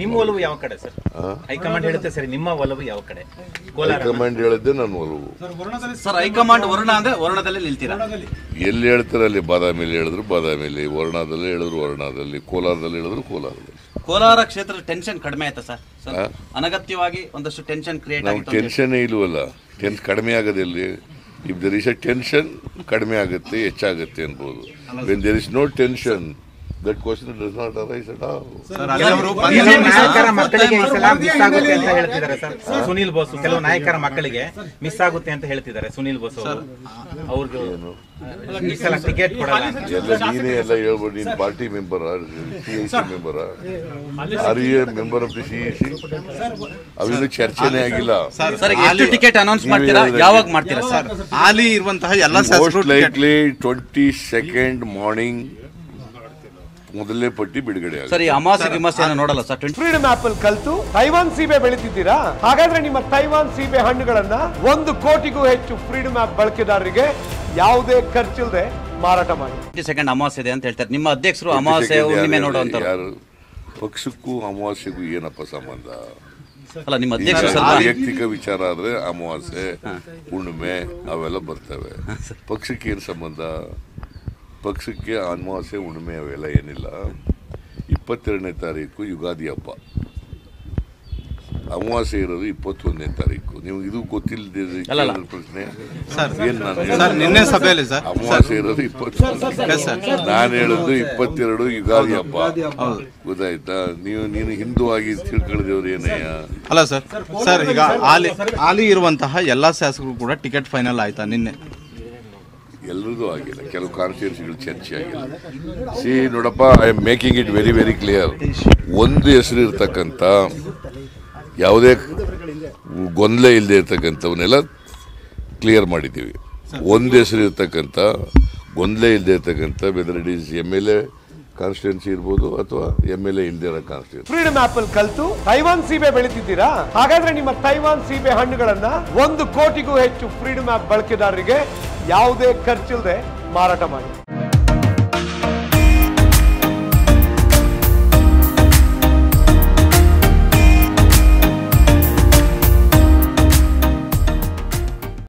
ನಿಮ್ಮ ಒಲವು ಯಾವ ಕಡೆ ಸರ್? ಹೈಕಮಾಂಡ್ ಹೇಳುತ್ತೆ ಸರ್, ನಿಮ್ಮ ಒಲವು ಯಾವ ಕಡೆ? ಹೈಕಮಾಂಡ್ ಹೇಳಿದ್ದೆ ನನ್ನ ಒಲವು ಸರ್. ಹೈಕಮಾಂಡ್ ವರ್ಣ ಅಂದ್ರೆ ವರ್ಣದಲ್ಲಿ ನಿಲ್ತೀರಾ? ಎಲ್ಲಿ ಹೇಳ್ತಾರೆ ಅಲ್ಲಿ, ಬಾದಾಮಿಯಲ್ಲಿ ಹೇಳಿದ್ರು ಬಾದಾಮಿಯಲ್ಲಿ, ವರ್ಣದಲ್ಲಿ ಹೇಳಿದ್ರು ವರ್ಣದಲ್ಲಿ, ಕೋಲಾರದಲ್ಲಿ ಹೇಳಿದ್ರು ಕೋಲಾರದಲ್ಲಿ. ಕೋಲಾರ ಕ್ಷೇತ್ರದ ಟೆನ್ಷನ್ ಕಡಿಮೆ ಆಯ್ತಾ ಸರ್? ಅನಗತ್ಯವಾಗಿ ಒಂದಷ್ಟು ಟೆನ್ಷನ್ ಕ್ರಿಯೇಟ್ ಆಗುತ್ತೆ. ಟೆನ್ಷನ್ನೇ ಇಲ್ವಲ್ಲ, ಟೆನ್ಸ್ ಕಡಿಮೆ ಆಗೋದಿಲ್ಲ. If there is a tension ಕಡಿಮೆ ಆಗುತ್ತೆ, ಹೆಚ್ಚಾಗುತ್ತೆ ಅನ್ಬೋದು. When there is no tension, that question does not arise at all. Sir, ನಾಯಕರ ಮಕ್ಕಳಿಗೆ ಈ ಸಲ ಮಿಸ್ ಆಗುತ್ತೆ ಅಂತ ಹೇಳ್ತಿದ್ದಾರೆ ಸರ್. ಸುನಿಲ್ ಬೋಸ್ ಕೆಲವು ನಾಯಕರ ಮಕ್ಕಳಿಗೆ ಮಿಸ್ ಆಗುತ್ತೆ ಅಂತ ಹೇಳ್ತಿದ್ದಾರೆ. ಸುನಿಲ್ ಬೋಸ್ ಅವ್ರಿಗೆ ಈ ಸಲ ಟಿಕೆಟ್ ಕೊಡಲ್ಲ. ನೀನೇ ಎಲ್ಲ ಹೇಳ್ಬೋದು, ನೀನು party member, CIC member, R a member of the CIC. ಅವಿನ ಚರ್ಚೆನೇ ಆಗಿಲ್ಲ. ಸರ್, ಎಷ್ಟು ಟಿಕೆಟ್ ಅನೌನ್ಸ್ ಮಾಡ್ತೀರಾ, ಯಾವಾಗ ಮಾಡ್ತೀರಾ ಸರ್? ಹಾಲಿ ಇರುವಂತಹ ಎಲ್ಲ ಮೋಸ್ಟ್ ಲೈಕ್ಲಿ 22nd ಮಾರ್ನಿಂಗ್ ಮೊದಲನೇ ಪಟ್ಟಿ ಬಿಡುಗಡೆ. ಸರಿ, ಅಮಾಸೆ ನೋಡಲ್ಲ ಸರ್. ಫ್ರೀಡಮ್ ಆಪ್ ಅಲ್ಲಿ ಕಲ್ತು ತೈವಾನ್ ಸೀಬೆ ಬೆಳೀತಿದ್ದೀರಾ, ಹಾಗಾದ್ರೆ ನಿಮ್ಮ ತೈವಾನ್ ಸೀಬೆ ಹಣ್ಣುಗಳನ್ನ 1 ಕೋಟಿಗೂ ಹೆಚ್ಚು ಫ್ರೀಡಮ್ ಆಪ್ ಬಳಕೆದಾರರಿಗೆ ಯಾವುದೇ ಖರ್ಚಿಲ್ಲದೆ ಮಾರಾಟ ಮಾಡಿ. 22nd ಅಮಾಸೆ ಇದೆ ಅಂತ ಹೇಳ್ತಾರೆ ನಿಮ್ಮ ಅಧ್ಯಕ್ಷರು. ಅಮಾಸೆ ಹುಣ್ಣಿಮೆ ನೋಡುವಂತ ಪಕ್ಷಕ್ಕೂ ಅಮಾವಾಸ್ಯೆಗೂ ಏನಪ್ಪ ಸಂಬಂಧ? ಅಲ್ಲ, ನಿಮ್ಮ ಅಧ್ಯಕ್ಷರು ವೈಯಕ್ತಿಕ ವಿಚಾರ ಆದ್ರೆ ಅಮಾವಾಸ್ಯೆ ಹುಣ್ಣಿಮೆ ಅವೆಲ್ಲ ಬರ್ತವೆ. ಪಕ್ಷಕ್ಕೆ ಏನು ಸಂಬಂಧ? ಪಕ್ಷಕ್ಕೆ ಅಮಾವಾಸ್ಯೆ ಹುಣ್ಣಿಮೆ ಅವೆಲ್ಲ ಏನಿಲ್ಲ. 22ನೇ ತಾರೀಕು ಯುಗಾದಿ ಹಬ್ಬ, ಅಮಾವಾಸ್ಯೆ ಇರೋದು 21ನೇ ತಾರೀಕು. ನೀವು ಇದು ಗೊತ್ತಿಲ್ಲದೆ ಪ್ರಶ್ನೆ ಅಮಾವಾಸ್ಯೆ ಇರೋದು 21. ನಾನು ಹೇಳೋದು 22 ಯುಗಾದಿ ಹಬ್ಬ, ಗೊತ್ತಾಯ್ತಾ? ನೀನು ಹಿಂದೂ ಆಗಿ ತಿಳ್ಕೊಳ್ಳೋದೇವ್ರು ಏನಯ್ಯ? ಅಲ್ಲ ಸರ್, ಸರ್ ಈಗ ಹಾಲಿ ಇರುವಂತಹ ಎಲ್ಲಾ ಶಾಸಕರು ಕೂಡ ಟಿಕೆಟ್ ಫೈನಲ್ ಆಯ್ತಾ ನಿನ್ನೆ? ಎಲ್ಲರದು ಆಗಿಲ್ಲ, ಕೆಲವು ಕಾನ್ಸ್ಟಿಟ್ಯೂನ್ಸಿಗಳು ಚರ್ಚೆ ಆಗಿಲ್ಲ. ಸಿ ನೋಡಪ್ಪ, I am making it very very clear. ಒಂದು ಹೆಸರು ಇರ್ತಕ್ಕಂಥ ಯಾವುದೇ ಗೊಂದಲ ಇಲ್ಲದೆ ಇರ್ತಕ್ಕಂಥವನ್ನೆಲ್ಲ ಕ್ಲಿಯರ್ ಮಾಡಿದ್ದೀವಿ. ಒಂದು ಹೆಸರು ಇರ್ತಕ್ಕಂಥ ಗೊಂದಲ ಇಲ್ಲದೆ ಇರ್ತಕ್ಕಂಥ, whether it is MLA constituency ಇರ್ಬೋದು ಅಥವಾ MLA ಇಲ್ಲದೆ ಇರೋ ಕಾನ್ಸ್ಟಿಟ್ಯೂನ್ಸಿ. ಫ್ರೀಡಮ್ ಆಪ್ ಅಲ್ಲಿ ಕಲ್ತು ತೈವಾನ್ ಸೀಬೆ ಬೆಳೀತಿದ್ದೀರಾ, ಹಾಗಾದ್ರೆ ನಿಮ್ಮ ತೈವಾನ್ ಸೀಬೆ ಹಣ್ಣುಗಳನ್ನ 1 ಕೋಟಿಗೂ ಹೆಚ್ಚು ಫ್ರೀಡಮ್ ಆಪ್ ಬಳಕೆದಾರರಿಗೆ ಯಾವುದೇ ಖರ್ಚಿಲ್ಲದೆ ಮಾರಾಟ ಮಾಡಿ.